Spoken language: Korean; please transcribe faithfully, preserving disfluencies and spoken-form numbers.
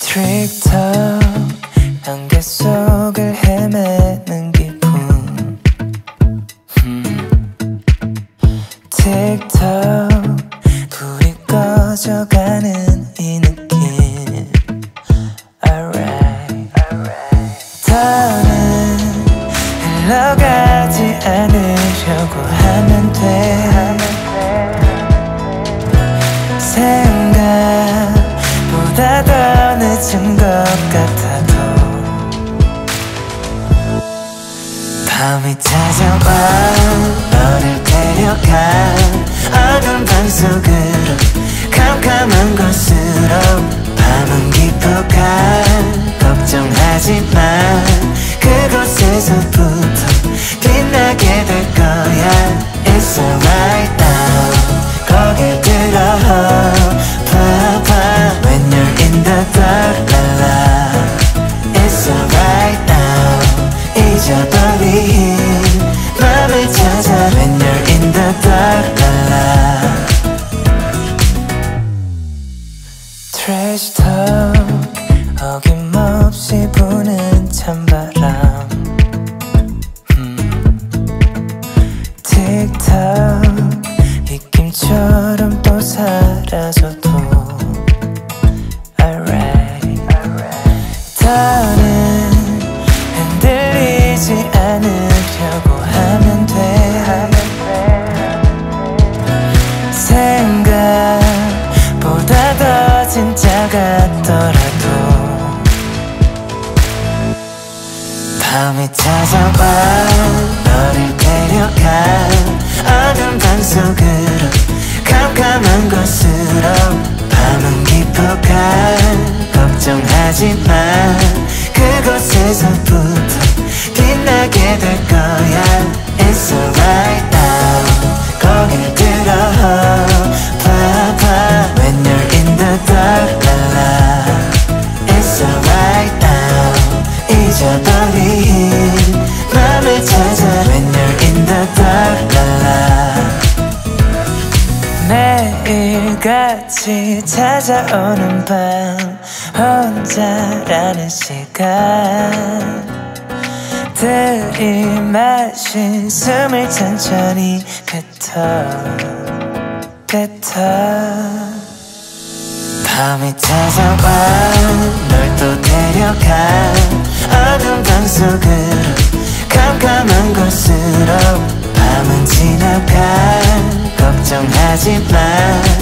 Tricked up, 안개 속을 헤매는 기분. 틱톡, 불이 꺼져가는 이 느낌. Alright, alright. 더는 흘러가지 않으려고 하면 돼. 생각보다 더 늦은 것 같아도 밤이 찾아와 너를 데려가 어둠 방 속으로 캄캄한 곳으로 밤은 깊어가 걱정하지 마 그곳에서부터 빛나게 될 거야 It's alright now 거길 들어 잊어버린 맘을 찾아 When you're in the dark la la Trash talk 어김없이 부는 찬바람 틱톡 빗김처럼 또 사라져도 Alright, alright 다른 않으려고 하면 돼 생각보다 더 진짜 같더라도 밤이 찾아와 너를 데려가 어둠 방 속으로 캄캄한 곳으로 밤은 깊어가 걱정하지 마 그곳에서부터 빛나게 될 거야 It's alright now 거길 들어 봐봐 When you're in the dark la la It's alright now 잊어버린 맘을 찾아 When you're in the dark la la 매일같이 찾아오는 밤 혼자라는 시간 들이마신 숨을 천천히 뱉어 뱉어 밤이 찾아와 널 또 데려가 어둠 방 속으로 캄캄한 곳으로 밤은 지나가 걱정하지 마